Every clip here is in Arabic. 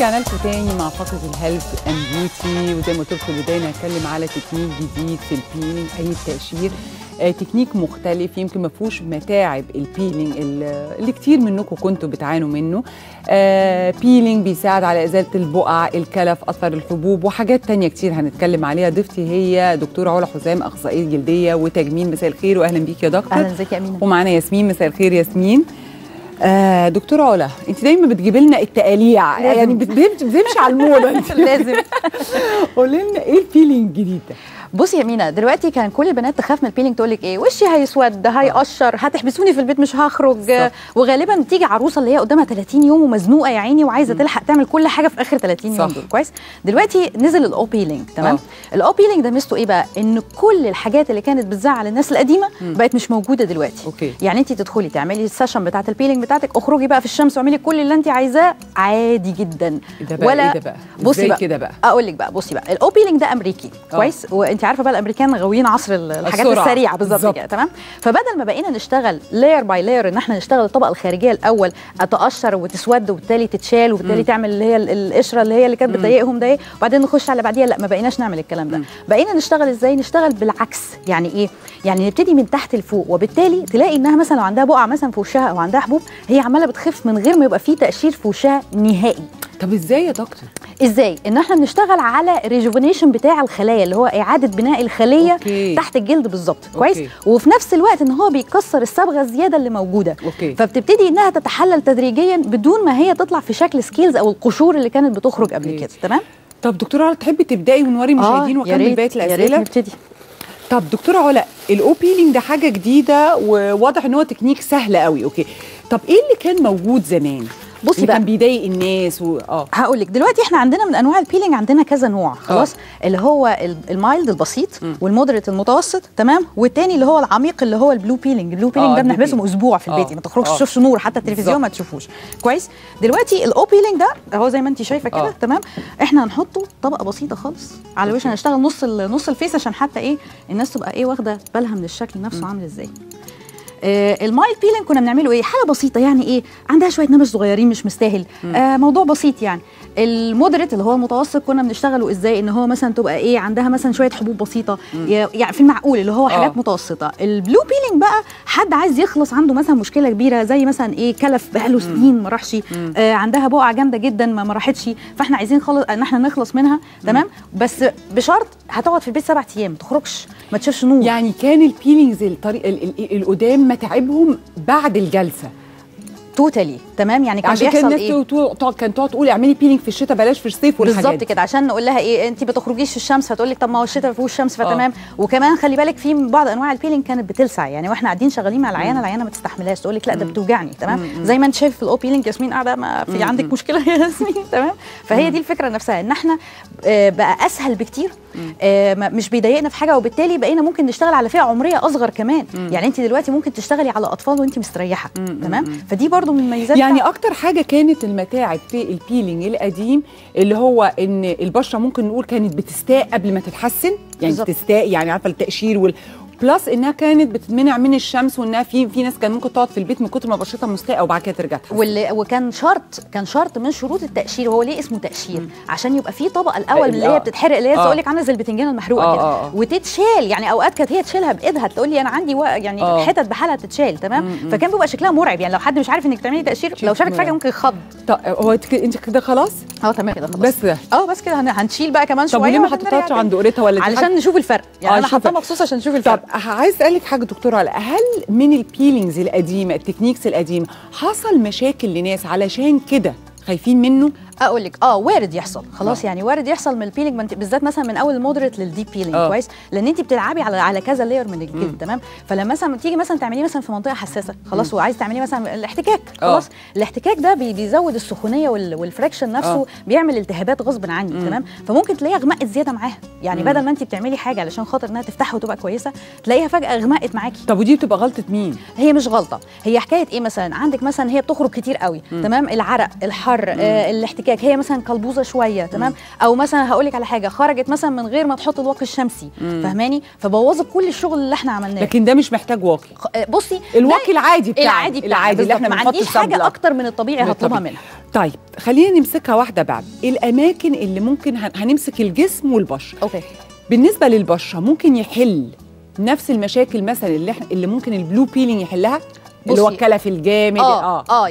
رجعنا لكم تاني مع فقره الهيلث اند بيوتي، وزي ما قلت لكم في البدايه هنتكلم على تكنيك جديد في البيلينج، اي التقشير، تكنيك مختلف يمكن ما فيهوش متاعب البيلينج اللي كتير منكم كنتوا بتعانوا منه. بيلينج بيساعد على ازاله البقع، الكلف، اثر الحبوب وحاجات تانية كتير هنتكلم عليها. ضيفتي هي دكتوره علا حزام، اخصائيه جلديه وتجميل. مساء الخير واهلا بيك يا دكتور. اهلا بيك يا امينه. ومعانا ياسمين. مساء الخير ياسمين. دكتوره علا، انت دايما بتجيب لنا التقاليع، يعني بتمشي على الموضه انت لازم. قولي لنا ايه البيلينج الجديد ده؟ بصي يا مينا، دلوقتي كان كل البنات تخاف من البيلينج، تقول لك ايه وشي هيسود، هيقشر، هتحبسوني في البيت مش هخرج. صح. وغالبا بتيجي عروسه اللي هي قدامها 30 يوم ومزنوقه يا عيني وعايزه تلحق تعمل كل حاجه في اخر 30 يوم دول. كويس. دلوقتي نزل الاو بيلينج. تمام. الاو بيلينج ده ميزته ايه بقى؟ ان كل الحاجات اللي كانت بتزعل الناس القديمه بقت مش موجوده دلوقتي. أوكي. يعني انت تدخلي تعملي السيشن بتاعه البيلينج بتاعتك، اخرجي بقى في الشمس واعملي كل اللي انت عايزاه عادي جدا. ده بقى ولا إيه ده بقى؟ بصي كده بقى، اقول لك بقى، بصي بقى، الاو بيلينج ده امريكي. كويس. انت عارفه بقى الامريكان غاويين عصر الحاجات السريعه بالظبط كده. تمام. فبدل ما بقينا نشتغل لاير باي لاير، ان احنا نشتغل الطبقه الخارجيه الاول، اتقشر وتسود وبالتالي تتشال وبالتالي تعمل اللي هي القشره اللي هي اللي كانت بتضايقهم ده، وبعدين نخش على بعديها. لا، ما بقيناش نعمل الكلام ده. بقينا نشتغل ازاي؟ نشتغل بالعكس. يعني ايه؟ يعني نبتدي من تحت لفوق، وبالتالي تلاقي انها مثلا لو عندها بقع مثلا في وشها او عندها حبوب، هي عماله بتخف من غير ما يبقى في تقشير في وشها نهائي. طب ازاي يا دكتور؟ ازاي؟ ان احنا بنشتغل على ريجوفينيشن بتاع الخلايا، اللي هو اعاده بناء الخليه. أوكي. تحت الجلد بالظبط. كويس. وفي نفس الوقت ان هو بيكسر الصبغه الزياده اللي موجوده. أوكي. فبتبتدي انها تتحلل تدريجيا بدون ما هي تطلع في شكل سكيلز او القشور اللي كانت بتخرج قبل كده. تمام. طب دكتوره علا، تحبي تبداي ونوري المشاهدين وكمل بقيه الاسئله؟ يا ريت نبتدي. طب دكتوره علا، الاو بيلينج ده حاجه جديده وواضح ان هو تكنيك سهل قوي. اوكي. طب ايه اللي كان موجود زمان؟ بصي بقى، كان بيضايق الناس هقول لك دلوقتي احنا عندنا من انواع البيلينج عندنا كذا نوع. خلاص. اللي هو المايلد البسيط، والمودريت المتوسط. تمام. والتاني اللي هو العميق، اللي هو البلو بيلينج. البلو بيلينج ده بنحبسهم اسبوع في البيت، ما تخرجش تشوفش نور، حتى التلفزيون ما تشوفوش. كويس. دلوقتي الاو بيلينج ده اهو زي ما انت شايفه كده. تمام. احنا هنحطه طبقه بسيطه خالص على وشنا، هنشتغل نص الفيس عشان حتى ايه الناس تبقى ايه واخده بالها من الشكل نفسه عامل ازاي. المايل بيلينج كنا بنعمله ايه؟ حاله بسيطه، يعني ايه، عندها شويه نمش صغيرين مش مستاهل، موضوع بسيط يعني. المودريت اللي هو المتوسط كنا بنشتغله ازاي؟ ان هو مثلا تبقى ايه، عندها مثلا شويه حبوب بسيطه، يعني في المعقول، اللي هو حاجات متوسطه. البلو بيلينج بقى حد عايز يخلص، عنده مثلا مشكله كبيره زي مثلا ايه، كلف بقاله سنين ما راحش، عندها بقعه جامده جدا ما راحتش، فاحنا عايزين ان احنا نخلص منها. تمام. بس بشرط هتقعد في البيت 7 ايام، ما تخرجش، ما تشوفش نور. يعني كان البيلينجز القدام متاعبهم بعد الجلسه توتالي. تمام. يعني كان بيحصل ايه، كان تقعد تقول اعملي بيلينج في الشتاء بلاش في الصيف والحاجات بالظبط كده، عشان نقول لها ايه، انت ما تخرجيش في الشمس، فتقول لك طب ما هو الشتاء ما فيهوش شمس. فتمام. وكمان خلي بالك في بعض انواع البيلينج كانت بتلسع، يعني واحنا قاعدين شغالين مع العيانه، العيانه ما تستحملهاش، تقول لك لا ده بتوجعني. تمام. زي ما انت شايف في الاو بيلينج ياسمين قاعده، ما في عندك مشكله يا ياسمين. تمام. فهي دي الفكره نفسها، ان احنا بقى اسهل بكتير، مش بيضايقنا في حاجه، وبالتالي بقينا ممكن نشتغل على فئه عمريه اصغر كمان. يعني انت دلوقتي ممكن تشتغلي على اطفال وانت مستريحه. تمام. فدي برضو من مميزات. يعني اكتر حاجه كانت المتاعب في البيلينج القديم، اللي هو ان البشره ممكن نقول كانت بتستاء قبل ما تتحسن، يعني بتستاء، يعني عارفه التقشير بلس انها كانت بتمنع من الشمس، وانها في ناس كان ممكن تقعد في البيت من كتر ما بشرتها مستاءه وبعد كده ترجع تحسن. وكان شرط من شروط التقشير، وهو ليه اسمه تقشير؟ عشان يبقى في طبقه الاول اللي هي بتتحرق، اللي هي بقول لك عامله زي البتنجانه المحروقه كده، وتتشال. يعني اوقات كانت هي تشيلها بايدها، تقول لي انا عندي يعني حتت بحالها تتشال. تمام. فكان بيبقى شكلها مرعب، يعني لو حد مش عارف انك تعملي تقشير، لو شافك فجاه ممكن يخض. طب هو انت كده خلاص؟ تمام كده خلاص، بس بس كده هنشيل بقى كمان شويه. طب ليه ما حطيتهاش عند قريتها ولا علشان نشوف الفرق؟ يعني انا حاطاه مخصوص عشان نشوف الفرق. عايز اسالك حاجه دكتوره علا، هل من البيلينجز القديمه، التكنيكس القديمه، حصل مشاكل لناس علشان كده خايفين منه؟ اقول لك وارد يحصل. خلاص. يعني وارد يحصل من البيلينج بالذات، مثلا من اول المودريت للديب بيلينج. كويس. لان انت بتلعبي على كذا لاير من الجلد. تمام. فلما مثلا تيجي مثلا تعمليه مثلا في منطقه حساسه، خلاص، وعايز تعمليه مثلا الاحتكاك. خلاص. الاحتكاك ده بيزود السخونيه والفراكشن نفسه، بيعمل التهابات غصب عني. تمام. فممكن تلاقيها غمقت زياده معاها، يعني بدل ما انت بتعملي حاجه علشان خاطر انها تفتحها وتبقى كويسه، تلاقيها فجاه غمقت معاكي. طب ودي بتبقى غلطه مين؟ هي مش غلطه، هي حكايه ايه، مثلا عندك مثلا هي بتخرج كتير قوي. تمام. العرق، الحر، الاحتكاك، الاحتكاك، هي مثلا كلبوزه شويه تمام، او مثلا هقول لك على حاجه خرجت مثلا من غير ما تحط الواقي الشمسي، فاهماني؟ فبوظت كل الشغل اللي احنا عملناه. لكن ده مش محتاج واقي. بصي الواقي العادي بتاعنا، العادي اللي احنا ما عنديش حاجه اكتر من الطبيعي هطلبها منها. طيب خلينا نمسكها واحده بعد. الاماكن اللي ممكن هنمسك الجسم والبشره. اوكي. بالنسبه للبشره ممكن يحل نفس المشاكل مثلا اللي ممكن البلو بيلينج يحلها، اللي وكلها في الجامد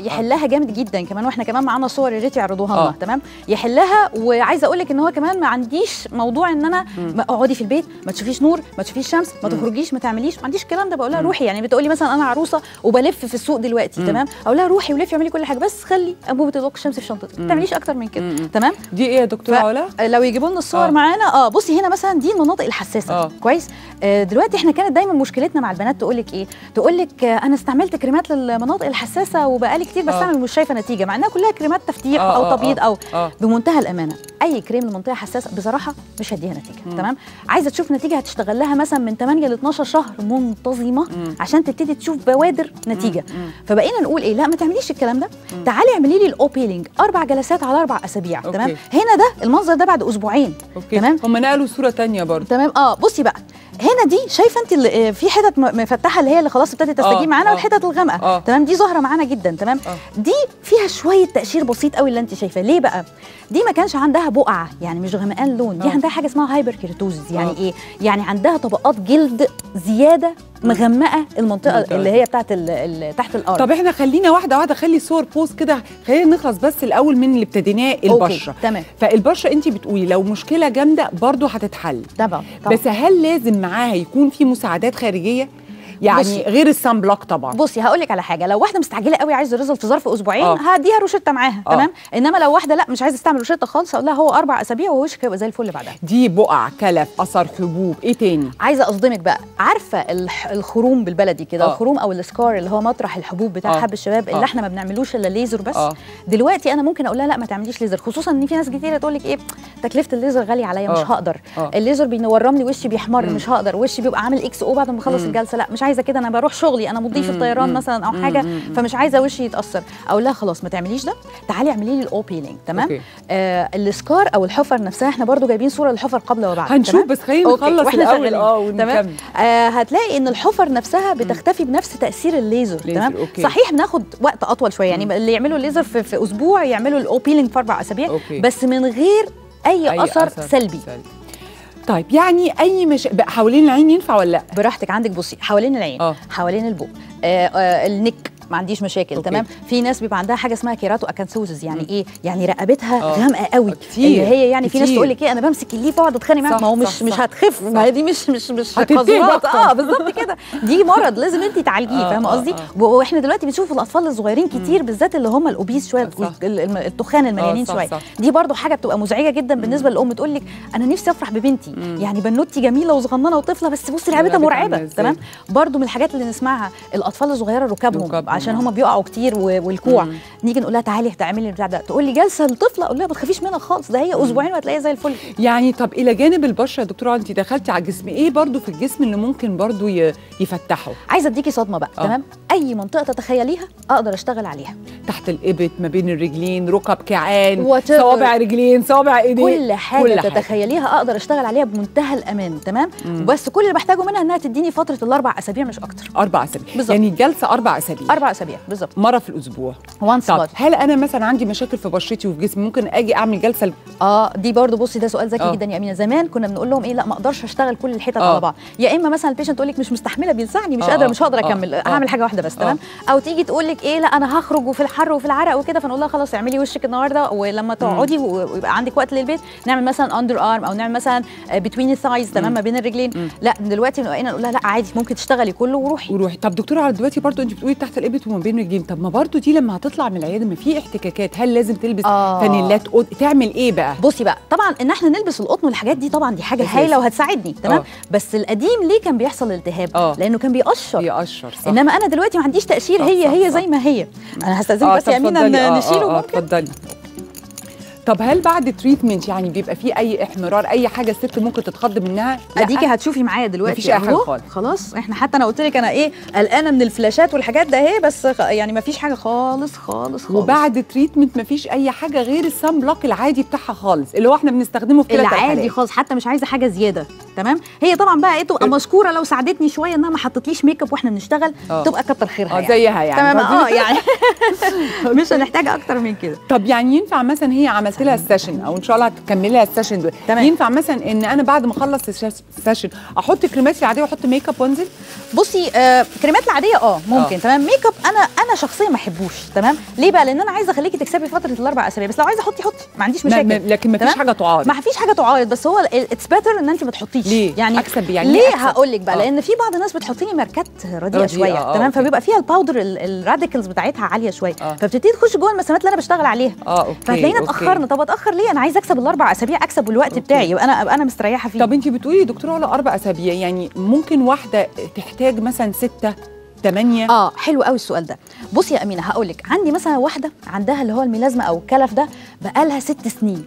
يحلها جامد جدا كمان، واحنا كمان معانا صور يا ريت يعرضوها لنا تمام يحلها. وعايزه اقول لك ان هو كمان ما عنديش موضوع ان انا اقعدي في البيت ما تشوفيش نور ما تشوفيش شمس ما تخرجيش ما تعمليش، ما عنديش الكلام ده. بقول لها روحي، يعني بتقولي مثلا انا عروسه وبلف في السوق دلوقتي تمام، اقول لها روحي ولفي اعملي كل حاجه بس خلي انبوبه الواقي الشمسي في شنطتك، ما تعمليش اكتر من كده تمام. دي ايه يا دكتوره علا؟ لو يجيبوا لنا الصور معانا. بصي هنا مثلا دي المناطق الحساسه كويس. دلوقتي احنا كانت دايما مشكلتنا مع البنات تقول لك ايه؟ تقول لك انا استعملت كريمات للمناطق الحساسه وبقالي كتير بستعمل ومش شايفه نتيجه، مع انها كلها كريمات تفتيح او تبييض او بمنتهى الامانه اي كريم لمنطقه حساسه بصراحه مش هديها نتيجه تمام. عايزه تشوف نتيجه هتشتغل لها مثلا من 8 ل 12 شهر منتظمه عشان تبتدي تشوف بوادر نتيجه. فبقينا نقول ايه؟ لا ما تعمليش الكلام ده، تعالي اعملي لي الاو بيلينج 4 جلسات على 4 أسابيع تمام. هنا ده المنظر ده بعد اسبوعين تمام. هم نقلوا صوره ثانيه برضه تمام. بصي بقى هنا دي شايفه انت في حتت مفتحه اللي هي اللي خلاص ابتدت تستجيب معانا، والحتت الغامقه تمام دي ظاهره معانا جدا تمام. دي فيها شويه تقشير بسيط قوي اللي انت شايفاه. ليه بقى؟ دي ما كانش عندها بقعه، يعني مش غمقان لون، دي عندها حاجه اسمها هايبر كيراتوزيس. يعني ايه؟ يعني عندها طبقات جلد زياده مغمقه المنطقه اللي هي بتاعت تحت الارض. طب احنا خلينا واحده واحده، خلي صور بوز كده، خلينا نخلص بس الاول من اللي ابتديناه البشره تمام. فالبشره انت بتقولي لو مشكله جامده برضو هتتحل طبعا، بس هل لازم معاها يكون في مساعدات خارجيه؟ يعني بصي. غير السان بلوك طبعا. بصي هقول لك على حاجه، لو واحده مستعجله قوي عايزه ريزلت في ظرف اسبوعين هديها روشته معاها تمام. انما لو واحده لا مش عايزه تستعمل روشته خالص، اقول لها هو 4 أسابيع ووشك هيبقى زي الفل بعدها. دي بقع، كلف، اثر حبوب، ايه تاني؟ عايزه اصدمك بقى، عارفه الخروم بالبلدي كده الخروم او السكار اللي هو مطرح الحبوب بتاع حب الشباب اللي احنا ما بنعملوش الا ليزر بس. دلوقتي انا ممكن اقول لها لا ما تعمليش ليزر، خصوصا ان في ناس كتير تقول لك ايه تكلفه الليزر غاليه عليا مش هقدر، الليزر بينورمني وشي بيحمر مش هقدر، وشي بيبقى عامل اكس او بعد ما اخلص الجلسه، لا مش عايزه كده، انا بروح شغلي، انا مضيف الطيران مثلا او حاجه، فمش عايزه وشي يتاثر. اقول لها خلاص ما تعمليش ده، تعالي اعملي لي الاو بيلينج تمام. السكار او الحفر نفسها احنا برضو جايبين صوره للحفر قبل وبعد هنشوف تمام؟ بس خلينا نخلص الاول تمام. هتلاقي ان الحفر نفسها بتختفي بنفس تاثير الليزر تمام. صحيح بناخد وقت اطول شويه، يعني اللي يعملوا الليزر في اسبوع يعملوا الاو بيلينج في 4 أسابيع بس من غير اي اثر سلبي. طيب يعني اي حوالين العين ينفع ولا لا؟ براحتك. عندك بصي حوالين العين حوالين البوق النك ما عنديش مشاكل تمام. في ناس بيبقى عندها حاجه اسمها كيراتو اكانثوسيس، يعني ايه؟ يعني رقبتها غامقه قوي اللي هي يعني في ناس تقول لك ايه انا بمسك الليف واقعد اتخانق معاك، ما هو مش هتخف، ما هي دي مش قذرات بالظبط كده، دي مرض لازم انت تعالجيه فاهمه قصدي. واحنا دلوقتي بنشوف الاطفال الصغيرين كتير بالذات اللي هم الاوبيس شويه التخان المليانين شويه، دي برضو حاجه بتبقى مزعجه جدا بالنسبه للام، تقول لك انا نفسي افرح ببنتي، يعني بنوتي جميله وصغننه وطفله بس بصي رقبتها مرعبه تمام. برضو من الحاجات اللي نسمعها الاطفال الصغيره ركابهم عشان هم بيقعوا كتير والكوع، نيجي نقول لها تعالي هتعملي البتاع ده، تقول لي جلسه لطفله، اقول لها ما تخافيش منها خالص، ده هي اسبوعين وهتلاقيها زي الفل. يعني طب الى جانب البشره يا دكتوره انت دخلتي على الجسم، ايه برضو في الجسم اللي ممكن برضو يفتحه؟ عايزه اديكي صدمه بقى تمام. اي منطقه تتخيليها اقدر اشتغل عليها، تحت الابط، ما بين الرجلين، ركب، كعان، صوابع رجلين، صوابع ايدين، كل حاجه تتخيليها اقدر اشتغل عليها بمنتهى الامان تمام. بس كل اللي بحتاجه منها انها تديني فتره ال4 أسابيع مش اكتر. 4 أسابيع بالظبط، يعني الجلسه 4 أسابيع 4 أسابيع بالظبط، مرة في الأسبوع. طب هل أنا مثلا عندي مشاكل في بشرتي وفي جسمي ممكن أجي أعمل جلسة دي برضو بصي ده سؤال ذكي جدا يا أمينة. زمان كنا بنقول لهم إيه لا ما أقدرش أشتغل كل الحتت على بعض، يا إما مثلا البيشنت تقول لك مش مستحملة بيلسعني مش قادرة مش هقدر أكمل هعمل حاجة واحدة بس تمام، أو تيجي تقول لك إيه لا أنا هخرج وفي الحر وفي العرق وكده، فنقول لها خلاص اعملي وشك النهاردة ولما تقعدي ويبقى عندك وقت للبيت نعمل مثلا أندر أرم أو نعمل مثلا بتوين الثايز تمام ما بين الرجلين. لا دلوقتي بقينا نقول لها لا عادي ممكن تشتغلي كله وروحي. طب دكتورة على دلوقتي برضو أنت بتقولي تحت الإبط وما بين الرجلين، طب ما برضو دي لما هتطلع من العياده ما في احتكاكات، هل لازم تلبس فانيلات تعمل ايه بقى؟ بصي بقى طبعا ان احنا نلبس القطن والحاجات دي طبعا دي حاجه هايله وهتساعدني تمام. بس القديم ليه كان بيحصل التهاب؟ لانه كان بيقشر صح. انما انا دلوقتي ما عنديش تقشير، هي زي ما هي. انا هستاذنك بس يا امينه نشيله ممكن. اتفضلي. طب هل بعد تريتمنت يعني بيبقى فيه اي احمرار اي حاجه الست ممكن تتخض منها؟ اديكي هتشوفي معايا دلوقتي مفيش اي حاجه خالص. خلاص احنا حتى انا قلت لك انا ايه قلقانه من الفلاشات والحاجات ده اهي، بس يعني مفيش حاجه خالص خالص خالص. وبعد تريتمنت مفيش اي حاجه غير الصن بلوك العادي بتاعها خالص اللي هو احنا بنستخدمه في كل الحالات العادي خالص، حتى مش عايزه حاجه زياده. تمام، هي طبعا بقى ايه تبقى مشكوره لو ساعدتني شويه انها ما حطتليش ميك اب واحنا بنشتغل، تبقى كتر خيرها زيها يعني. تمام يعني مش هنحتاج اكتر من كده. طب يعني ينفع مثلا هي عملت لها السيشن او ان شاء الله هتكملي لها السيشن دول، ينفع مثلا ان انا بعد ما اخلص السيشن احط كريمات العاديه واحط ميك اب وانزل؟ بصي كريمات العاديه ممكن تمام. ميك اب انا شخصيا ما احبوش. تمام، ليه بقى؟ لان انا عايزه اخليكي تكسبي فتره ال4 اسابيع، بس لو عايزه احطي حطي ما عنديش مشاكل، لكن ما فيش حاجه تعارض. ما فيش حاجه تعارض، بس هو اتس بيتر ان انت ما تحطيش. يعني اكسب يعني ليه؟ هقول لك بقى لان في بعض الناس بتحط لي ماركات رديئه شويه. تمام، فبيبقى فيها الباودر الراديكلز بتاعتها عاليه شويه، فبتبتدي تخش جوه المسامات اللي انا بشتغل عليها. فتلاقينا اتاخرنا. طب اتاخر ليه؟ انا عايزه اكسب ال4 اسابيع، اكسب الوقت بتاعي، يبقى انا مستريحه فيه. طب انت بتقولي يا دكتوره على 4 اسابيع، يعني ممكن واحده تحتاج مثلا 6 8؟ حلو قوي السؤال ده. بصي يا امينه هقول لك، عندي مثلا واحده عندها اللي هو الميلازما او الكلف ده بقالها 6 سنين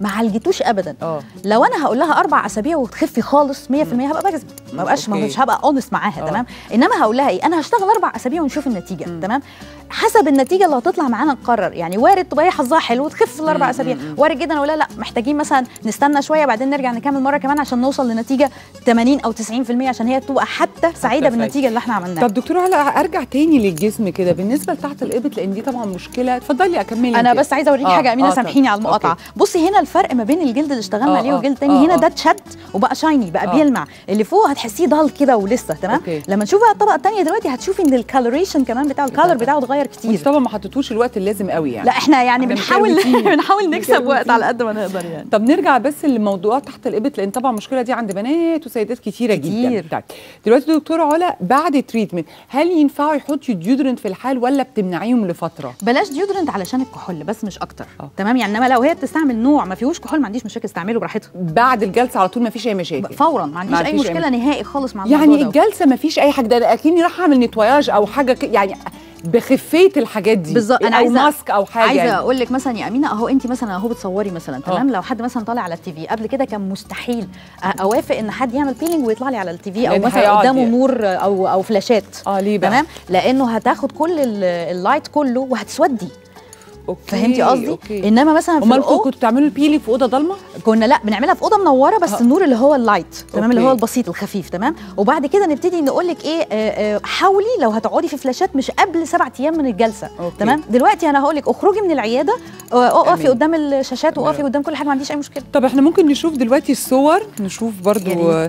ما عالجتوش ابدا. لو انا هقول لها 4 اسابيع وتخفي خالص 100% هبقى بكذب، ما بقاش مش هبقى اونست معاها. تمام، انما هقول لها ايه؟ انا هشتغل 4 اسابيع ونشوف النتيجه. تمام، حسب النتيجه اللي هتطلع معانا نقرر. يعني وارد تبقى هي حظها حلو وتخف في ال4 اسابيع، وارد جدا اقول لها لا محتاجين مثلا نستنى شويه بعدين نرجع نكمل مره كمان عشان نوصل لنتيجه 80 او 90% عشان هي تبقى حتى سعيده بالنتيجه اللي احنا عملناها. طب دكتوره علاء ارجع تاني للجسم كده بالنسبه لتحت الابط لان دي طبعا مشكله. اتفضلي اكملي، انا بس عايزه اوريكي حاجه امينه، سامحيني على المقاطعه. بصي هنا الفرق ما بين الجلد اللي اشتغلنا عليه والجلد الثاني. هنا ده اتشد وبقى شايني بقى بيلمع، اللي فوق هتحسيه ضل كده ولسه. تمام، لما نشوف بقى الطبقه الثانيه دلوقتي هتشوفي ان الكالوريشن كمان بتاعه الكالر بتاعه اتغير كتير. طبعا ما حطيتوش الوقت اللازم قوي يعني. لا احنا يعني بنحاول نكسب وقت على قد ما نقدر يعني. طب نرجع بس لموضوع تحت الابط لان طبعا المشكله دي عند بنات وسيدات كتيره جدا. دلوقتي دكتوره علا بعد تريتمنت هل ينفعوا يحطوا ديودرنت في الحال ولا بتمنعيهم لفتره؟ بلاش ديودرنت علشان الكحول بس مش اكتر. تمام، يعني انما لو هي بتستعمل نوع ما فيهوش كحول ما عنديش مشاكل، استعمله براحتها بعد الجلسه على طول ما فيش اي مشاكل فورا، ما عنديش اي مشكله نهائي خالص مع الموضوع. يعني الجلسه ما فيش اي حاجه، ده اكني رايحه اعمل نتواياج او حاجه يعني بخفيه الحاجات دي بالظبط. انا عايزه ماسك او حاجه، عايزه يعني اقول لك مثلا يا امينه اهو انت مثلا اهو بتصوري مثلا. تمام، لو حد مثلا طالع على التي في قبل كده كان مستحيل اوافق ان حد يعمل بيلينج ويطلع لي على التي في او مثلا قدامه نور او فلاشات. ليه بقى؟ تمام، لانه هتاخد كل اللايت كله وهتسودي. فهمتي قصدي؟ انما مثلا في الأوضة كنتوا بتعملوا البيلينج في اوضه ضلمه؟ كنا لا بنعملها في اوضه منوره بس النور اللي هو اللايت. تمام، اللي هو البسيط الخفيف. تمام، وبعد كده نبتدي نقول لك ايه حاولي لو هتقعدي في فلاشات مش قبل 7 ايام من الجلسه. تمام، دلوقتي انا هقول لك اخرجي من العياده اقفي قدام الشاشات واقفي قدام كل حاجه، ما عنديش اي مشكله. طب احنا ممكن نشوف دلوقتي الصور، نشوف برده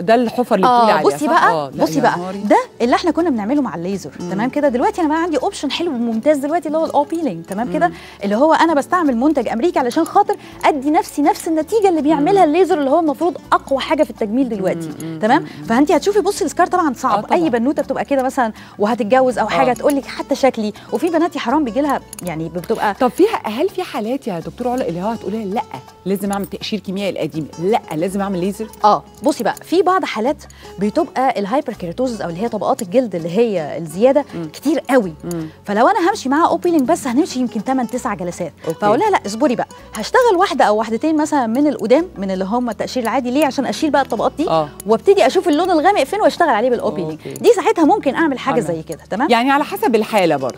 ده الحفر اللي بتقولي عليها. بصي بقى بصي بقى ده اللي احنا كنا بنعمله مع الليزر. تمام كده، دلوقتي انا بقى عندي اوبشن حلو وممتاز دلوقتي اللي هو الاو بيلينج. تمام كده، اللي هو انا بستعمل منتج امريكي علشان خاطر ادي نفسي نفس النتيجه اللي بيعملها الليزر اللي هو المفروض اقوى حاجه في التجميل دلوقتي. تمام، فانت هتشوفي بصي السكار طبعا صعب. طبعًا. اي بنوته بتبقى كده مثلا وهتتجوز او حاجه تقول لك حتى شكلي، وفي بنات يا حرام بيجي لها يعني بتبقى. طب هل في حالات يا دكتوره علا اللي هو هتقولي لا لازم اعمل تقشير كيميائي القديم، لا لازم اعمل ليزر؟ بصي بقى في بعض حالات بتبقى الهايبر كيراتوزيس او اللي هي طبقات الجلد اللي هي الزياده كتير قوي. فلو انا همشي معاها او بيلينج بس هنمشي يمكن 8 9 جلسات. فاقول لها لا اصبري بقى هشتغل واحده او واحدتين مثلا من القدام من اللي هم التقشير العادي. ليه؟ عشان اشيل بقى الطبقات دي وابتدي اشوف اللون الغامق فين واشتغل عليه بالاو بيلينج. دي ساعتها ممكن اعمل حاجه زي كده. تمام، يعني على حسب الحاله برضه،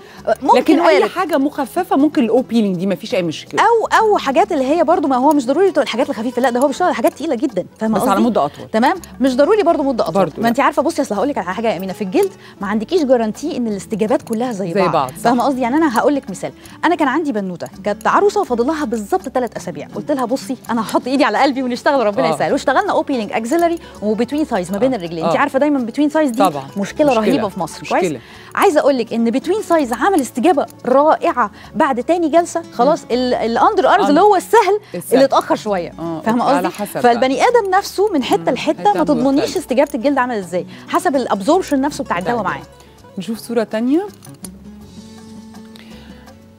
لكن اي حاجه مخففه ممكن الاو بيلينج دي ما فيش اي مشكله. او حاجات اللي هي برضه ما هو مش ضروري الحاجات الخفيفه، لا ده هو بيشتغل حاجات تقيله جدا. فاهمه قصدي؟ بس على مده اطول. تمام، مش ضروري برضه مده اطول. ما انت عارفه. بصي اصل هقول لك على حاجه يا امينه، في الجلد ما عندكيش جارانتي ان الاستجابات كلها زي بعض. فاهمه قصدي؟ يعني انا هقول لك مثال، انا كان عندي بنوته كانت عروسه وفاضل لها بالظبط 3 اسابيع، قلت لها بصي انا هحط ايدي على قلبي ونشتغل ربنا يسهل، واشتغلنا او بيلينج اكسلري وبتوين سايز ما بين الرجلين. انت عارفه دايما بتوين سايز دي مشكله رهيبه في مصر. كويس، عايزه اقول لك ان بتوين سايز عمل استجابه رائعه بعد تاني جلسه. خلاص الاندر ارمز اللي هو السهل اللي اتاخر شويه. فاهمه قصدي؟ فالبني ادم نفسه من حته لحته ما تضمنيش استجابه الجلد عمل ازاي حسب الابزوربشن نفسه بتاع الدواء معاه. نشوف صوره ثانيه.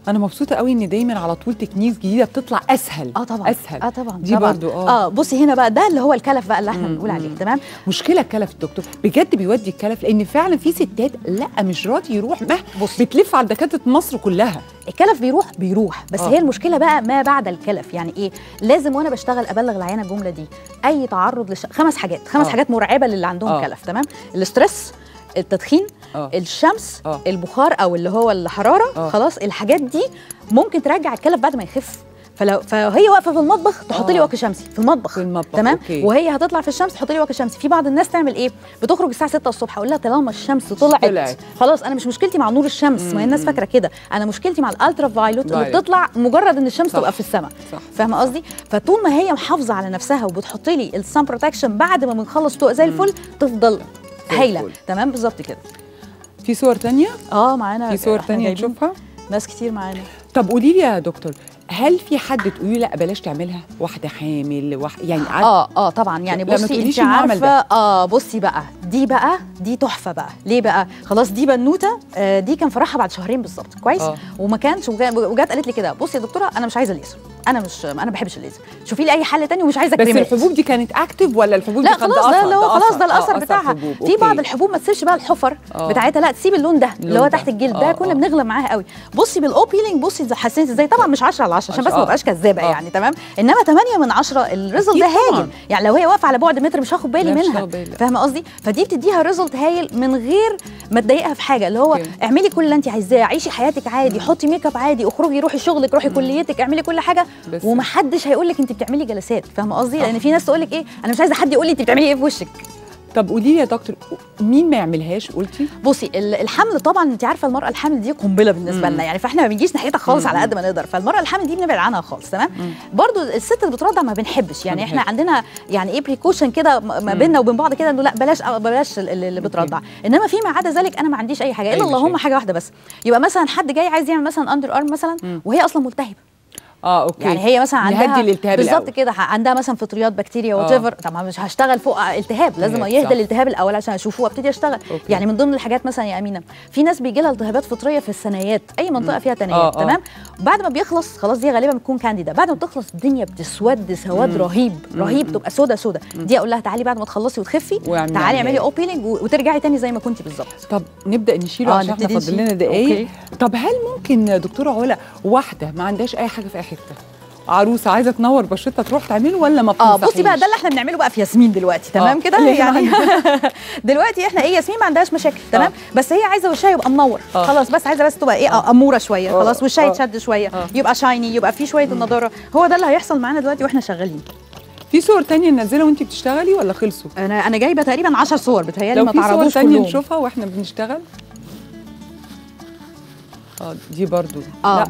انا مبسوطه قوي ان دايما على طول تكنيس جديده بتطلع اسهل. طبعا اسهل. طبعا دي برضه. بصي هنا بقى ده اللي هو الكلف بقى اللي احنا بنقول عليه. تمام. مشكله الكلف الدكتور بجد بيودي الكلف، لان فعلا في ستات لا مش راضي يروح، بتلف على دكاتره مصر كلها. الكلف بيروح بس هي المشكله بقى ما بعد الكلف. يعني ايه؟ لازم وانا بشتغل ابلغ العيانه الجمله دي، اي تعرض خمس حاجات مرعبه للي عندهم كلف. تمام. الاسترس، التدخين، الشمس، البخار او اللي هو الحراره. خلاص الحاجات دي ممكن ترجع الكلف بعد ما يخف. فهي واقفه في المطبخ تحط لي واقي شمسي في المطبخ. تمام. أوكي. وهي هتطلع في الشمس تحط لي واقي شمسي. في بعض الناس تعمل ايه؟ بتخرج الساعه 6 الصبح. اقول لها طالما الشمس طلعت خلاص، انا مش مشكلتي مع نور الشمس، ما هي الناس فاكره كده، انا مشكلتي مع الالترا فايولوت اللي بتطلع مجرد ان الشمس تبقى في السماء. فاهمه قصدي؟ فطول ما هي محافظه على نفسها وبتحط لي السان بروتكشن بعد ما بنخلص طوق زي الفل تفضل هايله. تمام بالظبط كده. في صور ثانيه؟ معانا في صور ثانيه نشوفها، ناس كتير معانا. طب قولي لي يا دكتور، هل في حد تقولي لا بلاش تعملها؟ واحده حامل يعني طبعا. يعني بصي انت عارفه بصي بقى دي تحفه بقى. ليه بقى؟ خلاص دي بنوته، دي كان فرحها بعد شهرين بالظبط. كويس. وما كانش، وجات قالت لي كده، بصي يا دكتوره انا مش عايزه الليزر، انا ما بحبش الليزر، شوفي لي اي حل تاني ومش عايزه كريمات. بس الحبوب دي كانت اكتف ولا الحبوب دي؟ لا خلاص ده خلاص ده الاثر بتاعها. في بعض الحبوب ما تسيبش بقى الحفر بتاعتها، لا تسيب اللون ده اللي هو تحت الجلد ده، كنا بنغلى معاها قوي. بصي بالاو بيلينج بصي حسيت ازاي. طبعا مش 10 على 10 عشان بس ما ابقاش كذابه يعني. تمام. انما 8 من 10 الريزلت ده هايل. يعني لو هي واقفه على بعد متر مش هاخد بالي منها. فاهمه قصدي؟ فدي بتديها ريزلت هايل من غير ما تضايقها في حاجه، اللي هو اعملي كل اللي انت عايزاه، عيشي حياتك عادي، حطي ميك اب عادي، اخرجي روحي شغلك، روحي كليتك، اعملي كل حاجه ومحدش هيقول لك انت بتعملي جلسات. فاهمه قصدي؟ لان في ناس تقول لك ايه، انا مش عايزه حد يقول لي انت بتعملي ايه في وشك. طب قولي لي يا دكتور، مين ما يعملهاش قلتي؟ بصي الحمل طبعا، انت عارفه المراه الحامل دي قنبله بالنسبه لنا يعني، فاحنا ما بنجيش ناحيتها خالص على قد ما نقدر. فالمراه الحامل دي بنبعد عنها خالص. تمام. برضو الست اللي بترضع ما بنحبش يعني، احنا عندنا يعني ايه بريكوشن كده ما بيننا وبين بعض كده، انه لا بلاش اللي بترضع. انما فيما عدا ذلك انا ما عنديش اي حاجه الا اللهم حاجه واحده بس، يبقى مثلا حد جاي عايز يعمل مثلا اندر ارم مثلا وهي اصلا ملتهبه. اوكي. يعني هي مثلا عندها بالظبط كده، عندها مثلا فطريات بكتيريا وات ايفر. طبعا مش هشتغل فوق التهاب، لازم يهدى الالتهاب الاول عشان اشوفه وابتدي اشتغل. يعني من ضمن الحاجات مثلا يا امينه، في ناس بيجي لها التهابات فطريه في الثنايات، اي منطقه فيها ثنايات. تمام. بعد ما بيخلص خلاص، دي غالبا بتكون كانديدا. بعد ما بتخلص الدنيا بتسود سواد رهيب، تبقى سودا. دي اقول لها تعالي بعد ما تخلصي وتخفي تعالي اعملي او بيلينج وترجعي ثاني زي ما كنتي بالظبط. طب نبدا نشيله عشان احنا فاضل لنا دقايق. طب هل ممكن دكتوره علا واحده ما عندهاش اي حاجه في عروسه عايزه تنور بشرتها تروح تعمله ولا ما بتنصحيش؟ بصي بقى ده اللي احنا بنعمله بقى في ياسمين دلوقتي. تمام كده يعني. دلوقتي احنا ايه، ياسمين ما عندهاش مشاكل. تمام. بس هي عايزه وشها يبقى منور. خلاص بس عايزه تبقى ايه، اموره شويه. خلاص وشها يتشد شويه، يبقى شايني، يبقى فيه شويه النضاره. هو ده اللي هيحصل معانا دلوقتي واحنا شغالين. في صور تانية ننزلها وانت بتشتغلي ولا خلصوا؟ انا جايبه تقريبا 10 صور، بتهيالي ما تعرضوش كلهم. لو في صور تانية نشوفها واحنا بنشتغل. دي برضو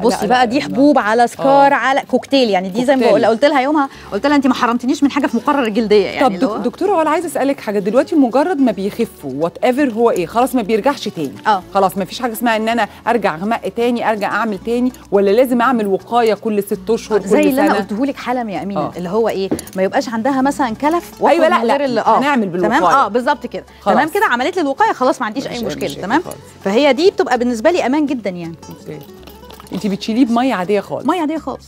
بصي بقى دي حبوب على سكار على كوكتيل. يعني دي زي ما قلت لها يومها، قلت لها انت ما حرمتنيش من حاجه في مقرر الجلديه يعني. طب دكتوره علا عايزه اسالك حاجه دلوقتي، مجرد ما بيخفوا وات ايفر هو ايه، خلاص ما بيرجعش تاني؟ خلاص ما فيش حاجه اسمها ان انا ارجع اغمق تاني، ارجع اعمل تاني، ولا لازم اعمل وقايه كل 6 اشهر كل سنه؟ زي اللي انا قلته لك حالا يا امينه، اللي هو ايه، ما يبقاش عندها مثلا كلف. ايوه. لا هنعمل بالوقايه. تمام. بالظبط كده. تمام كده، عملت لي الوقايه خلاص ما عنديش اي مشكله. تمام. فهي دي بتبقى بالنسبه لي امان جدا يعني. انت بتشيليه بميه عاديه خالص؟ ميه عاديه خالص،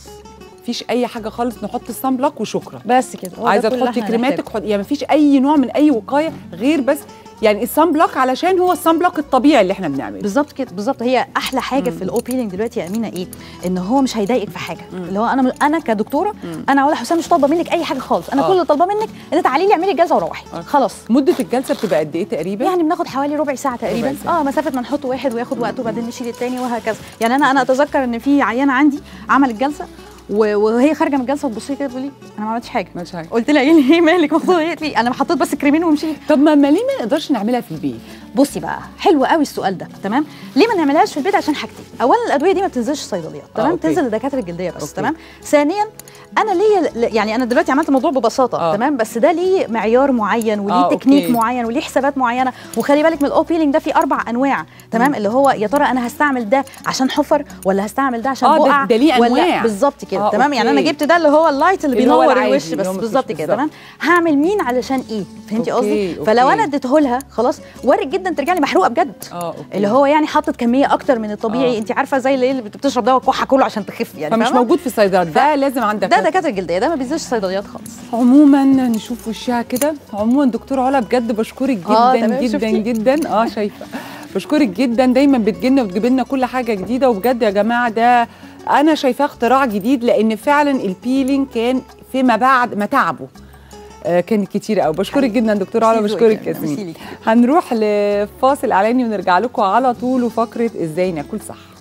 مفيش اي حاجه خالص، نحط الصن بلوك وشكرا بس كده. عايزه تحطي كريماتك يعني مفيش اي نوع من اي وقايه غير بس يعني الصن بلوك، علشان هو الصن بلوك الطبيعي اللي احنا بنعمله. بالظبط كده بالظبط. هي احلى حاجه في الاو بيلينج دلوقتي يا امينه ايه، ان هو مش هيضايقك في حاجه. اللي هو انا كدكتوره، انا علا حسام مش طالبه منك اي حاجه خالص. انا كل اللي طالباه منك ان تعالي لي اعملي الجلسه وروحي. خلاص. مده الجلسه بتبقى قد ايه تقريبا؟ يعني بناخد حوالي ربع ساعه تقريبا. مسافه ما نحط واحد وياخد وقته وبعدين نشيل الثاني وهكذا. يعني انا اتذكر ان في عيانه عندي عملت جلسه وهي خارجه من الجلسه تبص لي كده تقول لي انا ما عملتش حاجه. قلت لها ايه ليه مالك مبسوطه؟ قالت لي انا حطيت بس كريمين ومشيت. طب ما ليه ما نقدرش نعملها في البيت؟ بصي بقى حلو قوي السؤال ده. تمام. ليه ما نعملهاش في البيت؟ عشان حاجتين، اولا الادويه دي ما بتنزلش صيدليات. تمام. بتنزل لدكاتره الجلديه بس. تمام. ثانيا انا ليا يعني، انا دلوقتي عملت الموضوع ببساطه. تمام. بس ده ليه معيار معين وليه تكنيك معين وليه حسابات معينه. وخلي بالك من الاو بيلينج ده في 4 انواع. تمام. اللي هو يا ترى انا هستعمل ده عشان حفر ولا هستعمل ده عشان بقع ولا بالظبط كده. تمام. يعني انا جبت ده اللي هو اللايت اللي بينور الوش بس. بالظبط كده. تمام. هعمل مين علشان ايه؟ فهمتي قصدي؟ فلو انا اديته لها خلاص وارد جدا ترجع لي محروقه بجد. اللي هو يعني حاطط كميه اكتر من الطبيعي. انت عارفه زي اللي بتشرب دواء كحه كله عشان تخف يعني، فمش موجود في الصيدليات ده، لازم عندك ده دكاتره جلديه، ده ما بينزلش صيدليات خالص. عموما نشوف وشها كده. عموما دكتور علا بجد بشكرك جدا جدا. شايفه بشكرك جدا، دايما بتجينا وتجيب لنا كل حاجه جديده. وبجد يا جماعه ده انا شايفاه اختراع جديد، لان فعلا البيلينج كان فيما بعد ما تعبوا كان كتير قوي. بشكرك جدا دكتور علا، بشكرك ياسمين. هنروح لفاصل اعلاني ونرجع لكم على طول وفقره ازاي ناكل صح.